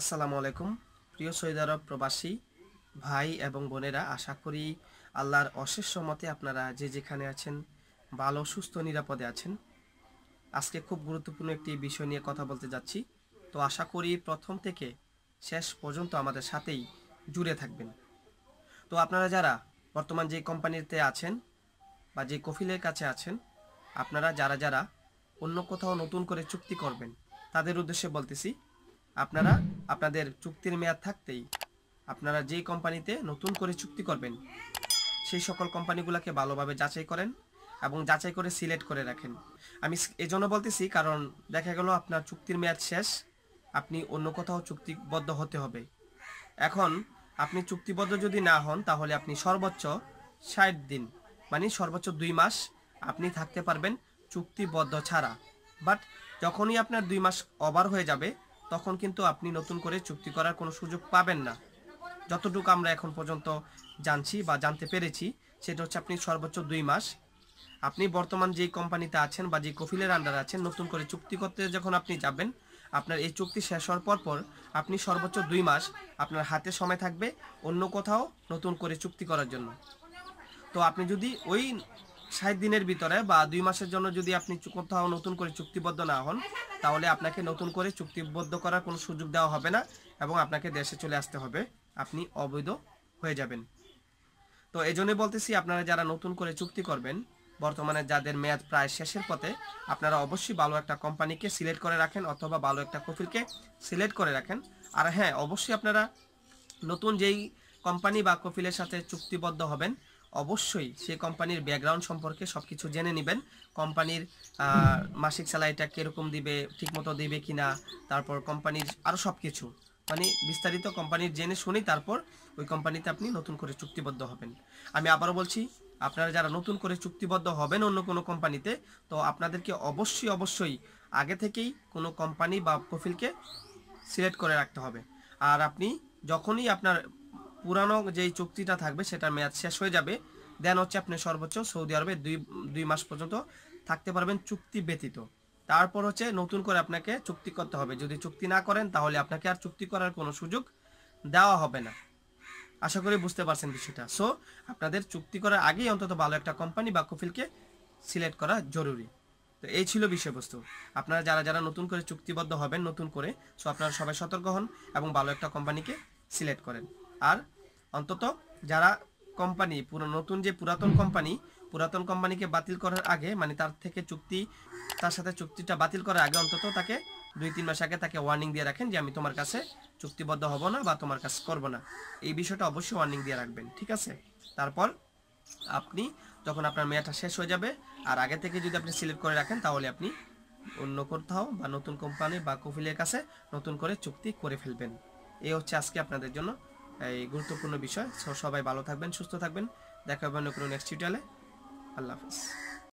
আসসালামু আলাইকুম প্রিয় সৌদি আরব প্রবাসী ভাই এবং বোনেরা, আশা করি আল্লাহর অশেষ রহমতে আপনারা যে যেখানে আছেন ভালো সুস্থ নিরাপদে আছেন। আজকে খুব গুরুত্বপূর্ণ একটি বিষয় নিয়ে কথা বলতে যাচ্ছি, তো আশা করি প্রথম থেকে শেষ পর্যন্ত আমাদের সাথেই জুড়ে থাকবেন। তো আপনারা যারা বর্তমান যে কোম্পানিতে আছেন বা যে কফিলের কাছে আছেন, আপনারা যারা যারা অন্য কোথাও নতুন করে চুক্তি করবেন তাদের উদ্দেশ্যে বলতেছি, আপনারা আপনাদের চুক্তির মেয়াদ থাকতেই আপনারা যেই কোম্পানিতে নতুন করে চুক্তি করবেন সেই সকল কোম্পানিগুলোকে ভালোভাবে যাচাই করেন এবং যাচাই করে সিলেক্ট করে রাখেন। আমি এজন্য বলতেছি কারণ দেখা গেল আপনার চুক্তির মেয়াদ শেষ, আপনি অন্য কোথাও চুক্তিবদ্ধ হতে হবে। এখন আপনি চুক্তিবদ্ধ যদি না হন তাহলে আপনি সর্বোচ্চ ৬০ দিন মানে সর্বোচ্চ ২ মাস আপনি থাকতে পারবেন চুক্তিবদ্ধ ছাড়া। বাট যখনই আপনার ২ মাস ওভার হয়ে যাবে তখন কিন্তু আপনি নতুন করে চুক্তি করার কোনো সুযোগ পাবেন না। যতটুকু আমরা এখন পর্যন্ত জানছি বা জানতে পেরেছি সেটা হচ্ছে আপনি সর্বোচ্চ 2 মাস। আপনি বর্তমান যেই কোম্পানিতে আছেন বা যে কফিলের আন্ডারে আছেন, নতুন করে চুক্তি করতে যখন আপনি যাবেন, আপনার এই চুক্তি শেষ হওয়ার পরপর আপনি সর্বোচ্চ 2 মাস আপনার হাতে সময় থাকবে অন্য কোথাও নতুন করে চুক্তি করার জন্য। তো আপনি যদি ওই ৬০ দিনের ভিতরে বা 2 মাসের জন্য যদি আপনি কোথাও নতুন করে চুক্তিবদ্ধ না হন তাহলে আপনাকে নতুন করে চুক্তিবদ্ধ করার কোনো সুযোগ দেওয়া হবে না এবং আপনাকে দেশে চলে আসতে হবে, আপনি অবৈধ হয়ে যাবেন। তো এই জন্যই বলতেছি, আপনারা যারা নতুন করে চুক্তি করবেন বর্তমানে যাদের মেয়াদ প্রায় শেষের পথে, আপনারা অবশ্যই ভালো একটা কোম্পানিকে সিলেক্ট করে রাখেন অথবা ভালো একটা কফিলকে সিলেক্ট করে রাখেন। আর হ্যাঁ, অবশ্যই আপনারা নতুন যেই কোম্পানি বা কফিলের সাথে চুক্তিবদ্ধ হবেন অবশ্যই সেই কোম্পানির ব্যাকগ্রাউন্ড সম্পর্কে সব কিছু জেনে নেবেন। কোম্পানির মাসিক স্যালারিটা কীরকম দিবে, ঠিকমতো দিবে কি না, তারপর কোম্পানির আরও সব কিছু মানে বিস্তারিত কোম্পানির জেনে শুনেই তারপর ওই কোম্পানিতে আপনি নতুন করে চুক্তিবদ্ধ হবেন। আমি আবারও বলছি, আপনারা যারা নতুন করে চুক্তিবদ্ধ হবেন অন্য কোনো কোম্পানিতে, তো আপনাদেরকে অবশ্যই অবশ্যই আগে থেকেই কোনো কোম্পানি বা প্রোফাইলকে সিলেক্ট করে রাখতে হবে। আর আপনি যখনই আপনার পুরানো যেই চুক্তিটা থাকবে সেটার মেয়াদ শেষ হয়ে যাবে, দেন হচ্ছে আপনি সর্বোচ্চ সৌদি আরবে দুই মাস পর্যন্ত থাকতে পারবেন চুক্তি ব্যতীত। তারপর হচ্ছে নতুন করে আপনাকে চুক্তি করতে হবে। যদি চুক্তি না করেন তাহলে আপনাকে আর চুক্তি করার কোনো সুযোগ দেওয়া হবে না। আশা করি বুঝতে পারছেন বিষয়টা। সো আপনাদের চুক্তি করার আগেই অন্তত ভালো একটা কোম্পানি বা কফিলকে সিলেক্ট করা জরুরি। তো এই ছিল বিষয়বস্তু। আপনারা যারা যারা নতুন করে চুক্তিবদ্ধ হবেন নতুন করে, সো আপনারা সবাই সতর্ক হন এবং ভালো একটা কোম্পানিকে সিলেক্ট করেন। আর অন্তত যারা কোম্পানি নতুন যে পুরাতন কোম্পানিকে বাতিল করার আগে মানে তার সাথে চুক্তিটা বাতিল করার আগে অন্তত তাকে 2-3 মাস আগে তাকে ওয়ার্নিং দিয়ে রাখেন যে আমি তোমার কাছে চুক্তিবদ্ধ হব না বা তোমার কাজ করব না। এই বিষয়টা অবশ্যই ওয়ার্নিং দিয়ে রাখবেন, ঠিক আছে? তারপর আপনি যখন আপনার মেয়াদটা শেষ হয়ে যাবে আর আগে থেকে যদি আপনি সিলেক্ট করে রাখেন তাহলে আপনি অন্য কোথাও বা নতুন কোম্পানি বা কফিলের কাছে নতুন করে চুক্তি করে ফেলবেন। এই হচ্ছে আজকে আপনাদের জন্য এই গুরুত্বপূর্ণ বিষয়। সবাই ভালো থাকবেন, সুস্থ থাকবেন। দেখা হবে অন্য কোনো নেক্সট টিউটোরিয়ালে। আল্লাহ হাফেজ।